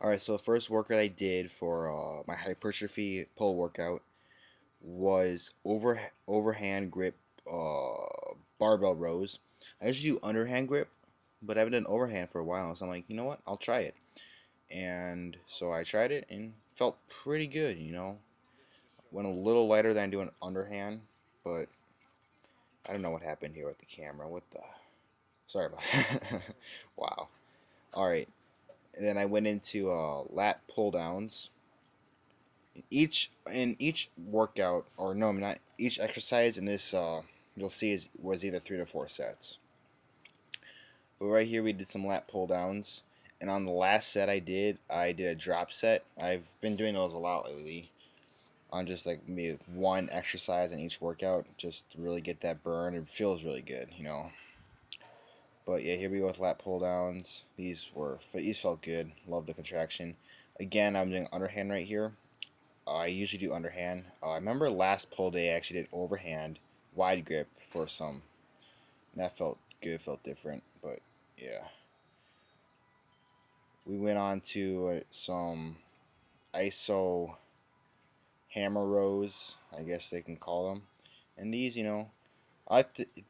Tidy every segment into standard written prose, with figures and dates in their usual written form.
Alright, so the first workout I did for my hypertrophy pull workout was overhand grip barbell rows. I usually do underhand grip, but I haven't done overhand for a while, so I'm like, you know what, I'll try it. And so I tried it and felt pretty good, you know. Went a little lighter than I do an underhand, but I don't know what happened here with the camera. What the? Sorry about that. Wow. Alright. And then I went into lat pulldowns. In each workout, or no, not each exercise in this, you'll see was either 3 to 4 sets. But right here we did some lat pulldowns, and on the last set I did a drop set. I've been doing those a lot lately, on just like maybe one exercise in each workout, just to really get that burn. It feels really good, you know. But yeah, here we go with lat pulldowns. These felt good. Love the contraction. Again, I'm doing underhand right here. I usually do underhand. I remember last pull day I actually did overhand wide grip for some. And that felt good. Felt different. But yeah, we went on to some Iso-Hammer rows, I guess they can call them. And these, you know,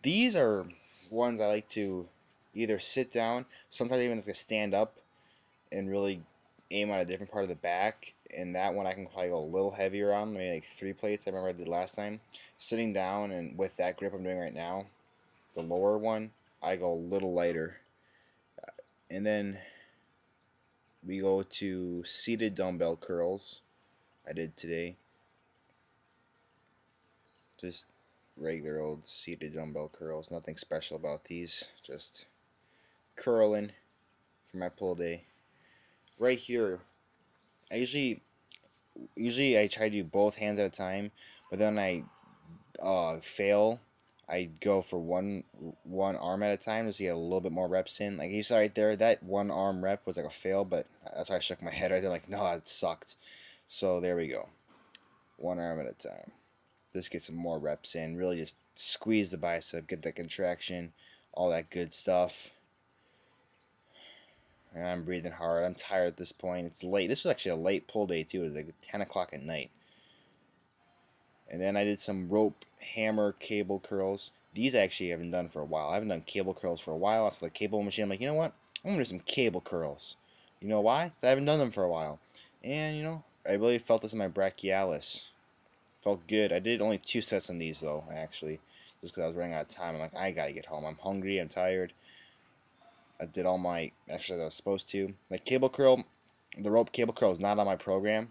these are ones I like to either sit down, sometimes I even like to stand up and really aim at a different part of the back. And that one I can probably go a little heavier on, maybe like 3 plates I remember I did last time. Sitting down and with that grip I'm doing right now, the lower one, I go a little lighter. And then we go to seated dumbbell curls I did today. Just regular old seated dumbbell curls, nothing special about these, just curling for my pull day. Right here, I usually I try to do both hands at a time, but then I fail. I go for one arm at a time just to get a little bit more reps in. Like you saw right there, that one arm rep was like a fail, but that's why I shook my head right there, like no, it sucked. So there we go, one arm at a time. Just get some more reps in, really just squeeze the bicep, get that contraction, all that good stuff. And I'm breathing hard, I'm tired at this point, it's late. This was actually a late pull day too, it was like 10 o'clock at night. And then I did some rope hammer cable curls. These I actually haven't done for a while. I haven't done cable curls for a while. I saw the cable machine, I'm like, you know what, I'm gonna do some cable curls. You know why? Because I haven't done them for a while. And you know, I really felt this in my brachialis. Felt good. I did only 2 sets on these though, actually, just because I was running out of time. I'm like, I gotta get home. I'm hungry. I'm tired. I did all my exercises I was supposed to. Like cable curl, the rope cable curl is not on my program.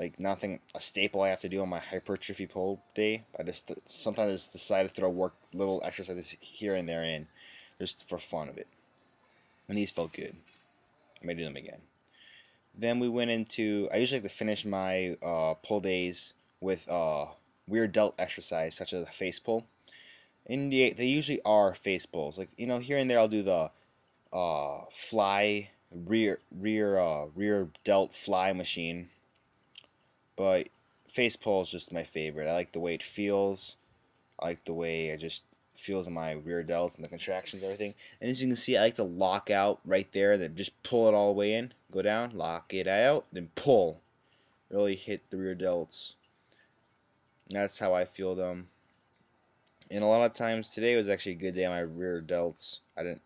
Like nothing, a staple I have to do on my hypertrophy pull day. I just sometimes I just decide to throw little exercises here and there in, just for fun of it. And these felt good. I may do them again. Then we went into. I usually like to finish my pull days with weird delt exercise such as a face pull. And they usually are face pulls. Like, you know, here and there I'll do the fly rear delt fly machine. But face pull is just my favorite. I like the way it feels. I like the way it just feels in my rear delts and the contractions and everything. And as you can see, I like to lock out right there, then just pull it all the way in, go down, lock it out, then pull. Really hit the rear delts. That's how I feel them. And a lot of times today was actually a good day on my rear delts.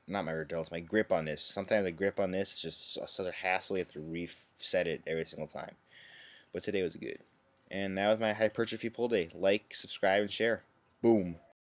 My grip on this. Sometimes the grip on this is just such a hassle. You have to reset it every single time. But today was good. And that was my hypertrophy pull day. Like, subscribe, and share. Boom.